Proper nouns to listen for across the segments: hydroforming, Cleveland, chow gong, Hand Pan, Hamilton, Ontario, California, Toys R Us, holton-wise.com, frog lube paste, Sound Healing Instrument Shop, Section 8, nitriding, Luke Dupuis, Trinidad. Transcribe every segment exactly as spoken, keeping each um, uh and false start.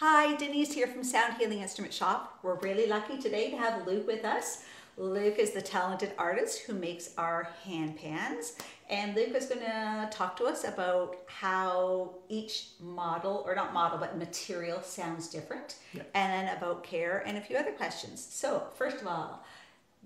Hi, Denise here from Sound Healing Instrument Shop. We're really lucky today to have Luke with us. Luke is the talented artist who makes our hand pans, and Luke is going to talk to us about how each model, or not model, but material sounds different, yeah. and about care and a few other questions. So first of all,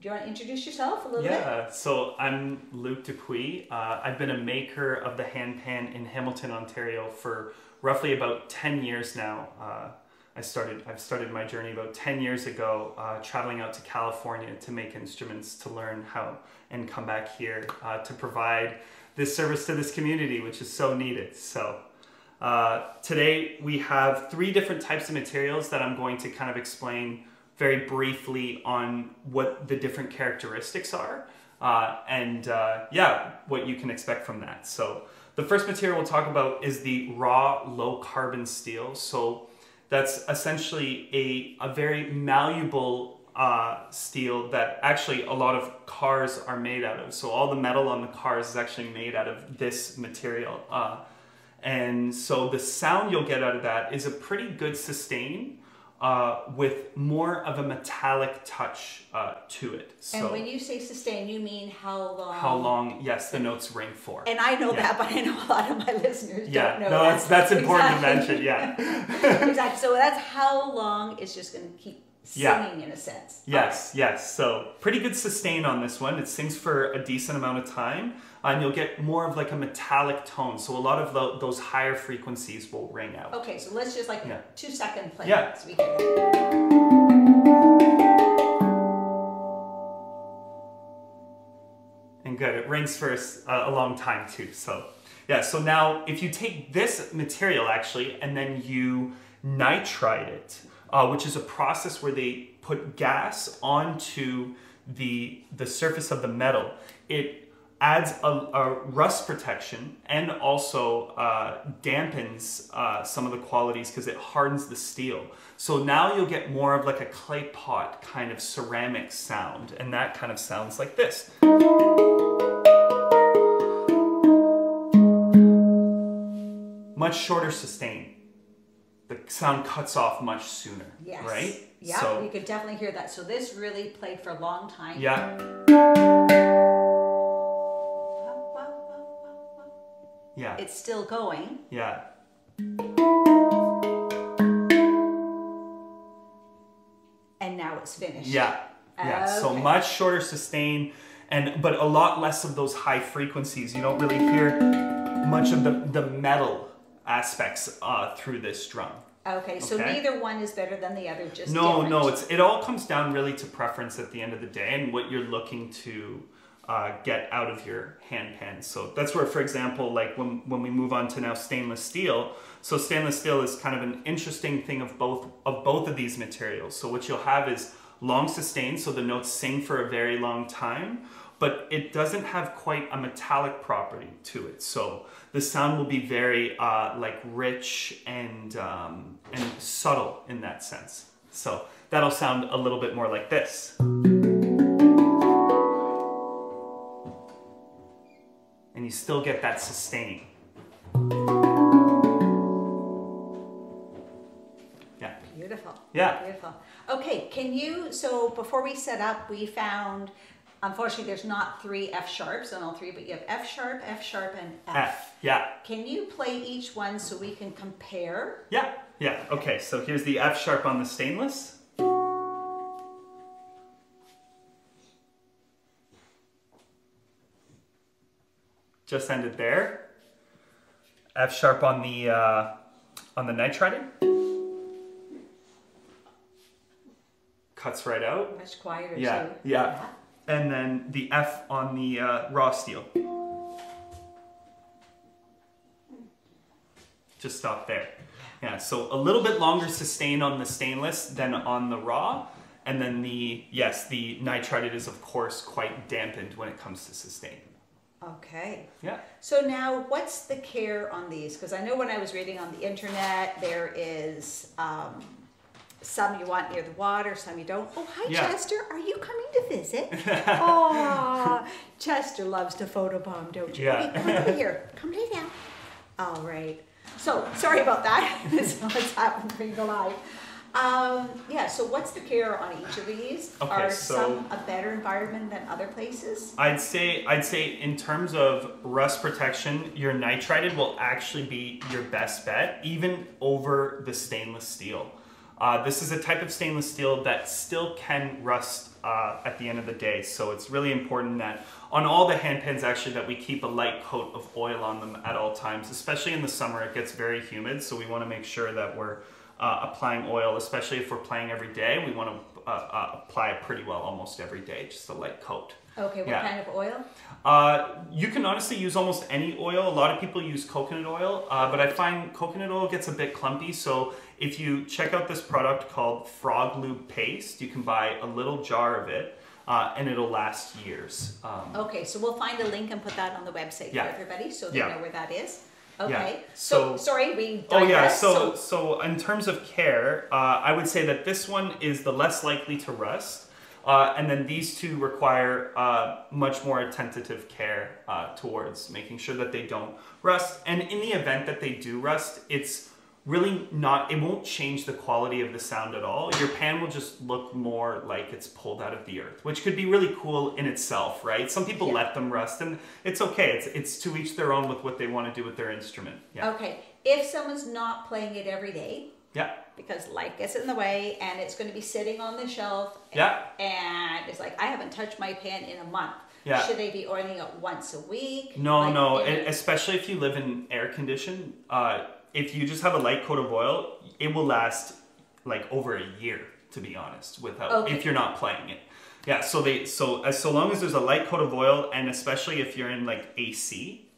do you want to introduce yourself a little yeah, bit? Yeah, so I'm Luke Dupuis. Uh, I've been a maker of the hand pan in Hamilton, Ontario for roughly about ten years now. Uh, I started, I've started my journey about ten years ago, uh, traveling out to California to make instruments, to learn how, and come back here uh, to provide this service to this community, which is so needed. So uh, today we have three different types of materials that I'm going to kind of explain very briefly on what the different characteristics are, uh, and uh, yeah, what you can expect from that. So the first material we'll talk about is the raw low carbon steel. So that's essentially a, a very malleable uh, steel that actually a lot of cars are made out of. So all the metal on the cars is actually made out of this material. Uh, and so the sound you'll get out of that is a pretty good sustain uh, with more of a metallic touch uh, to it. So, and when you say sustain, you mean how long? How long, yes, the notes ring for. And I know yeah. that, but I know a lot of my listeners yeah. don't know no, that. That's, that's important exactly. to mention, yeah. exactly, so that's how long it's just going to keep singing yeah. in a sense. Yes, okay. yes, so pretty good sustain on this one. It sings for a decent amount of time, and you'll get more of like a metallic tone, so a lot of the, those higher frequencies will ring out. Okay, so let's just like yeah. two second play. Yeah. So we can... And good, it rings for a, a long time too, so. Yeah, so now if you take this material actually, and then you nitride it, Uh, which is a process where they put gas onto the, the surface of the metal. It adds a, a rust protection and also uh, dampens uh, some of the qualities because it hardens the steel. So now you'll get more of like a clay pot kind of ceramic sound, and that kind of sounds like this. Much shorter sustain. The sound cuts off much sooner, yes. right? Yeah, so, you could definitely hear that. So this really played for a long time. Yeah. Yeah. It's still going. Yeah. And now it's finished. Yeah, yeah. Okay. So much shorter sustain, and but a lot less of those high frequencies. You don't really hear much of the, the metal aspects uh, through this drum. Okay, so okay? neither one is better than the other, just No, different. no, it's, it all comes down really to preference at the end of the day and what you're looking to uh, get out of your hand pan. So that's where, for example, like when, when we move on to now stainless steel, so stainless steel is kind of an interesting thing of both, of both of these materials. So what you'll have is long sustain, so the notes sing for a very long time, but it doesn't have quite a metallic property to it. So the sound will be very uh, like rich and, um, and subtle in that sense. So that'll sound a little bit more like this. And you still get that sustain. Yeah. Beautiful. Yeah. Beautiful. Okay, can you, so before we set up, we found, unfortunately, there's not three F sharps on all three, but you have F sharp, F sharp, and F. F, yeah. Can you play each one so we can compare? Yeah, yeah. Okay, so here's the F sharp on the stainless. Just ended there. F sharp on the uh, on the nitriding. Cuts right out. Much quieter. Yeah, too. yeah. yeah. And then the F on the uh, raw steel. Just stop there. Yeah, so a little bit longer sustain on the stainless than on the raw. And then the, yes, the nitrided is of course quite dampened when it comes to sustain. Okay. Yeah. So now what's the care on these? Because I know when I was reading on the internet, there is, um, some you want near the water, some you don't. Oh, hi, yeah. Chester. Are you coming to visit? Oh, Chester loves to photobomb, don't you? Yeah. Okay, come over here. Come lay down. All right. So, sorry about that. This is what's happened for you to live. Um, yeah, so what's the care on each of these? Okay, Are so some a better environment than other places? I'd say, I'd say in terms of rust protection, your nitrided will actually be your best bet, even over the stainless steel. Uh, this is a type of stainless steel that still can rust uh, at the end of the day. So it's really important that on all the hand pans actually that we keep a light coat of oil on them at all times, especially in the summer. It gets very humid, so we want to make sure that we're uh, applying oil, especially if we're playing every day. We want to uh, uh, apply it pretty well almost every day, just a light coat. Okay, what yeah. kind of oil? Uh, you can honestly use almost any oil. A lot of people use coconut oil, uh, but I find coconut oil gets a bit clumpy. So if you check out this product called Frog Lube Paste, you can buy a little jar of it, uh, and it'll last years. Um, okay, so we'll find a link and put that on the website yeah. for everybody so they yeah. know where that is. Okay, yeah. so, so sorry, we digress. Oh yeah, so, so. so in terms of care, uh, I would say that this one is the less likely to rust. Uh, and then these two require uh, much more attentive care uh, towards making sure that they don't rust. And in the event that they do rust, it's really not, it won't change the quality of the sound at all. Your pan will just look more like it's pulled out of the earth, which could be really cool in itself, right? Some people yeah. let them rust, and it's okay. It's, it's to each their own with what they want to do with their instrument. Yeah. Okay, if someone's not playing it every day, yeah. because light gets in the way and it's going to be sitting on the shelf and, yeah. and it's like, I haven't touched my pan in a month. Yeah. Should they be oiling it once a week? No, like no, it, especially if you live in air condition. Uh, if you just have a light coat of oil, it will last like over a year, to be honest, without, okay. if you're not playing it. Yeah, so they, so as so long as there's a light coat of oil, and especially if you're in like A C,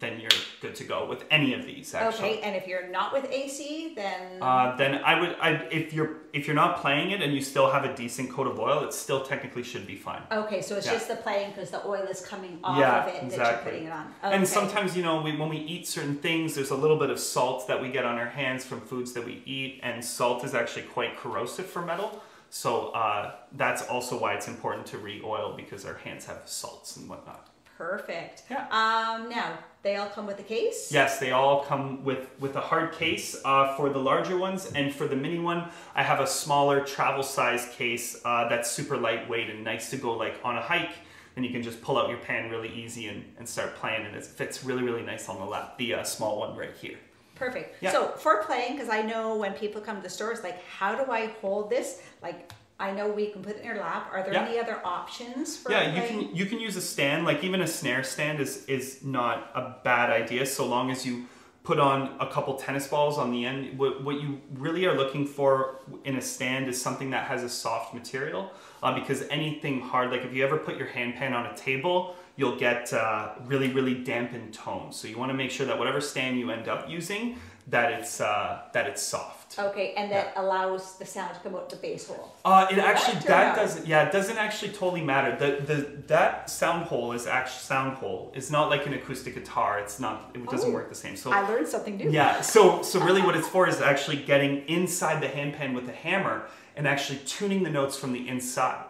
then you're good to go with any of these. Actually. Okay, and if you're not with A C, then uh, then I would, I, if you're if you're not playing it and you still have a decent coat of oil, it still technically should be fine. Okay, so it's yeah. just the playing because the oil is coming off yeah, of it exactly. that you're putting it on. Okay. And sometimes, you know, we, when we eat certain things, there's a little bit of salt that we get on our hands from foods that we eat, and salt is actually quite corrosive for metal. So uh, that's also why it's important to re-oil, because our hands have salts and whatnot. Perfect. Yeah. Um, now, they all come with a case? Yes, they all come with, with a hard case uh, for the larger ones, and for the mini one, I have a smaller travel size case uh, that's super lightweight and nice to go like on a hike, and you can just pull out your pan really easy and, and start playing, and it fits really, really nice on the lap, the uh, small one right here. Perfect. Yeah. So for playing, because I know when people come to the store, it's like, how do I hold this? Like, I know we can put it in your lap. Are there yeah. any other options for Yeah, playing? you can you can use a stand. Like even a snare stand is is not a bad idea, so long as you put on a couple tennis balls on the end. What, what you really are looking for in a stand is something that has a soft material, uh, because anything hard, like if you ever put your hand pan on a table, you'll get uh, really, really dampened tones. So you want to make sure that whatever stand you end up using, that it's uh, that it's soft. Okay, and that yeah. allows the sound to come out the bass hole. Uh, it actually that doesn't yeah it doesn't actually totally matter. The the that sound hole is actually sound hole. It's not like an acoustic guitar. It's not it doesn't oh, work the same. So I learned something new. Yeah. So so really, what it's for is actually getting inside the hand pan with a hammer and actually tuning the notes from the inside.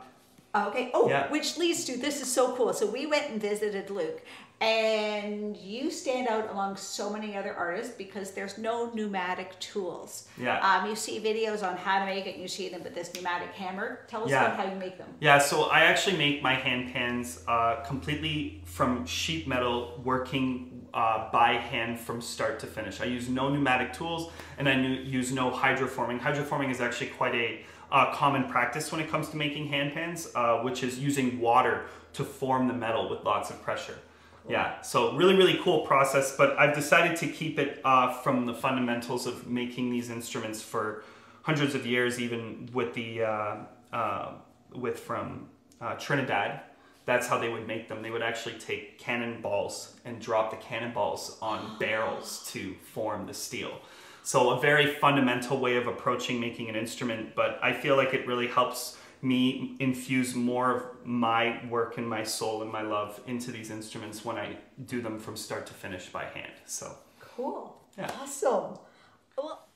Okay. Oh, yeah. Which leads to, this is so cool. So we went and visited Luke, and you stand out among so many other artists because there's no pneumatic tools. Yeah. Um, you see videos on how to make it, and you see them with this pneumatic hammer. Tell us yeah. about how you make them. Yeah. So I actually make my hand pans uh, completely from sheet metal, working uh, by hand from start to finish. I use no pneumatic tools, and I use no hydroforming. Hydroforming is actually quite a Uh, common practice when it comes to making hand pans, uh, which is using water to form the metal with lots of pressure. Cool. Yeah, so really, really cool process, but I've decided to keep it uh, from the fundamentals of making these instruments for hundreds of years, even with the, uh, uh, with from uh, Trinidad. That's how they would make them. They would actually take cannonballs and drop the cannonballs on barrels to form the steel. So a very fundamental way of approaching making an instrument, but I feel like it really helps me infuse more of my work and my soul and my love into these instruments when I do them from start to finish by hand. So cool. Yeah. Awesome. Well,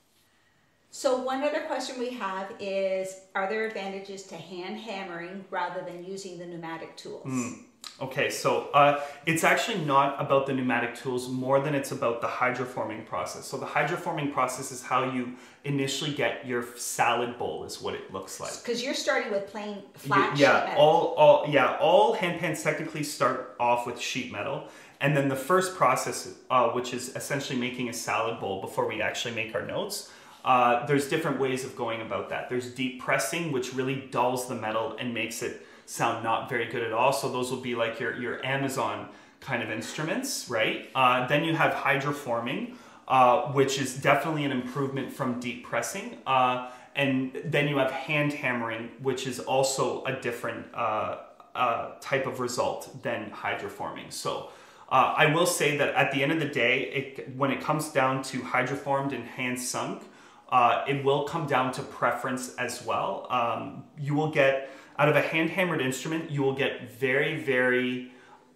so one other question we have is, are there advantages to hand hammering rather than using the pneumatic tools? Mm. Okay, so uh, it's actually not about the pneumatic tools more than it's about the hydroforming process. So the hydroforming process is how you initially get your salad bowl, is what it looks like. Because you're starting with plain flat yeah, sheet metal. All, all, yeah, all hand pans technically start off with sheet metal. And then the first process, uh, which is essentially making a salad bowl before we actually make our notes, uh, there's different ways of going about that. There's deep pressing, which really dulls the metal and makes it sound not very good at all. So those will be like your, your Amazon kind of instruments, right? Uh, then you have hydroforming, uh, which is definitely an improvement from deep pressing. Uh, and then you have hand hammering, which is also a different uh, uh, type of result than hydroforming. So uh, I will say that at the end of the day, it, when it comes down to hydroformed and hand sunk, uh, it will come down to preference as well. Um, you will get, out of a hand-hammered instrument, you will get very, very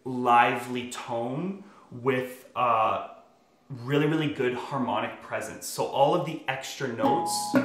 lively tone with uh, really, really good harmonic presence. So all of the extra notes in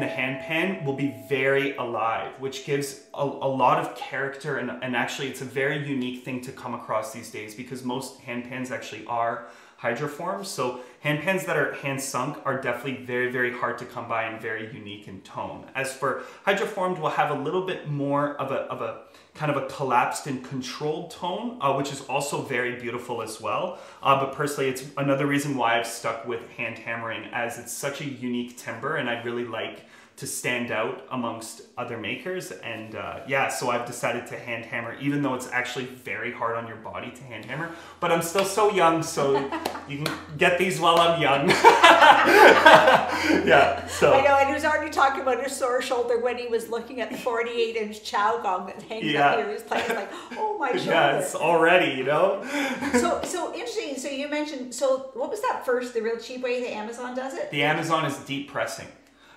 the hand pan will be very alive, which gives a, a lot of character, and, and actually it's a very unique thing to come across these days because most hand pans actually are hydroformed. So hand pans that are hand sunk are definitely very, very hard to come by and very unique in tone. As for hydroformed, we'll have a little bit more of a, of a kind of a collapsed and controlled tone, uh, which is also very beautiful as well. Uh, but personally, it's another reason why I've stuck with hand hammering, as it's such a unique timbre and I really like to stand out amongst other makers. And uh, yeah, so I've decided to hand hammer, even though it's actually very hard on your body to hand hammer, but I'm still so young, so you can get these while I'm young. Yeah, so. I know, and he was already talking about his sore shoulder when he was looking at the forty-eight inch chow gong that hangs yeah. up here. He was playing, like, oh my shoulder. Yeah, it's already, you know? so, so interesting, so you mentioned, so what was that first, the real cheap way the Amazon does it? The Amazon is deep pressing.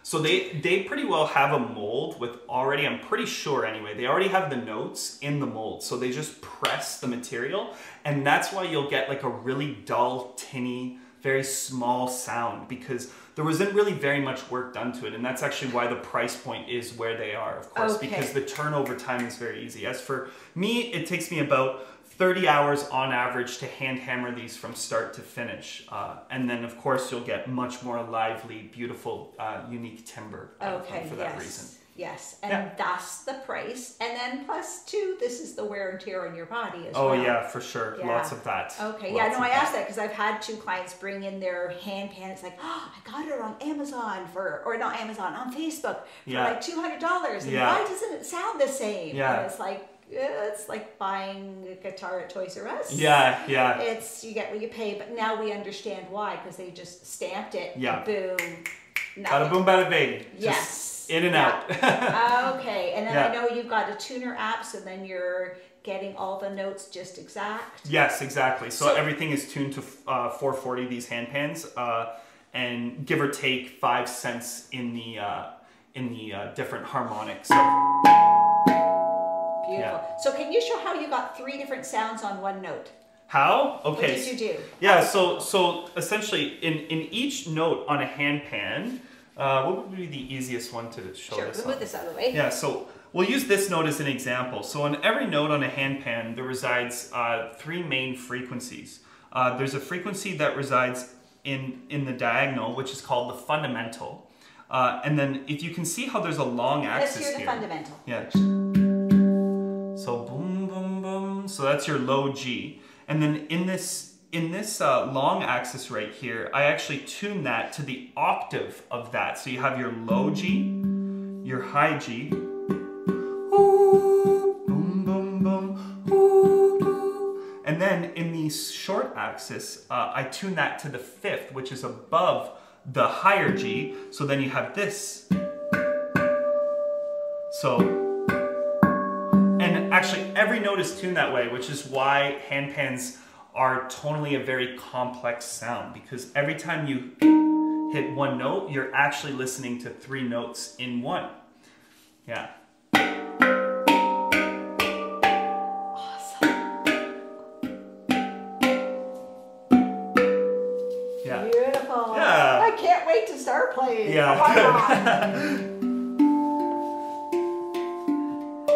So they, they pretty well have a mold with already, I'm pretty sure anyway, they already have the notes in the mold. So they just press the material, and that's why you'll get like a really dull, tinny, very small sound, because there wasn't really very much work done to it. And that's actually why the price point is where they are, of course, okay. because the turnover time is very easy. As for me, it takes me about thirty hours on average to hand hammer these from start to finish. Uh, and then, of course, you'll get much more lively, beautiful, uh, unique timbre uh, okay, for that yes. reason. Yes, and yeah. that's the price. And then plus two, this is the wear and tear on your body as oh, well. Oh yeah, for sure, yeah. lots of that. Okay, lots yeah, no, I asked that because I've had two clients bring in their hand pan. It's like, oh, I got it on Amazon for, or not Amazon, on Facebook for yeah. like two hundred dollars. And yeah. why doesn't it sound the same? Yeah. And it's like, it's like buying a guitar at Toys R Us. Yeah, yeah. It's, you get what you pay, but now we understand why, because they just stamped it, yeah. boom, nothing. Bada boom, bada bing. Yes. Just in and yeah. out. Okay, and then yeah. I know you've got a tuner app, so then you're getting all the notes just exact. Yes, exactly. So, so everything is tuned to uh, four forty, these hand pans, uh, and give or take five cents in the, uh, in the uh, different harmonics. So, beautiful. Yeah. So can you show how you got three different sounds on one note? How? Okay. What did you do? Yeah, so so essentially in, in each note on a hand pan, uh, what would be the easiest one to show sure, this Sure, we'll move this out of the way. Yeah, so we'll use this note as an example. So on every note on a hand pan, there resides uh, three main frequencies. Uh, there's a frequency that resides in, in the diagonal, which is called the fundamental. Uh, and then if you can see how there's a long axis here. Let's hear the fundamental. Yeah. So boom, boom, boom. So that's your low G. And then in this in this uh, long axis right here, I actually tune that to the octave of that. So you have your low G, your high G. Ooh, boom, boom, boom. Ooh, ooh. And then in the short axis, uh, I tune that to the fifth, which is above the higher G. So then you have this. So. Actually, every note is tuned that way, which is why hand pans are tonally a very complex sound, because every time you hit one note, you're actually listening to three notes in one. Yeah. Awesome. Yeah. Beautiful. Yeah. I can't wait to start playing. Yeah.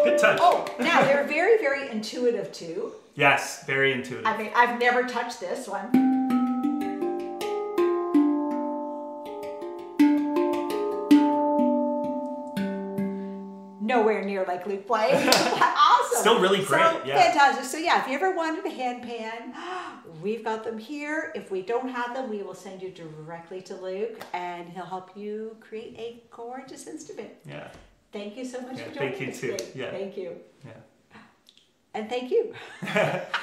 Good touch. Oh, now they're very, very intuitive too. Yes, very intuitive. I mean, I've never touched this one. Nowhere near like Luke playing. Awesome. Still really great. So, yeah. Fantastic. So yeah, if you ever wanted a hand pan, we've got them here. If we don't have them, we will send you directly to Luke and he'll help you create a gorgeous instrument. Yeah. Thank you so much yeah, for joining us. Thank you too. Today. Yeah. Thank you. Yeah. And thank you.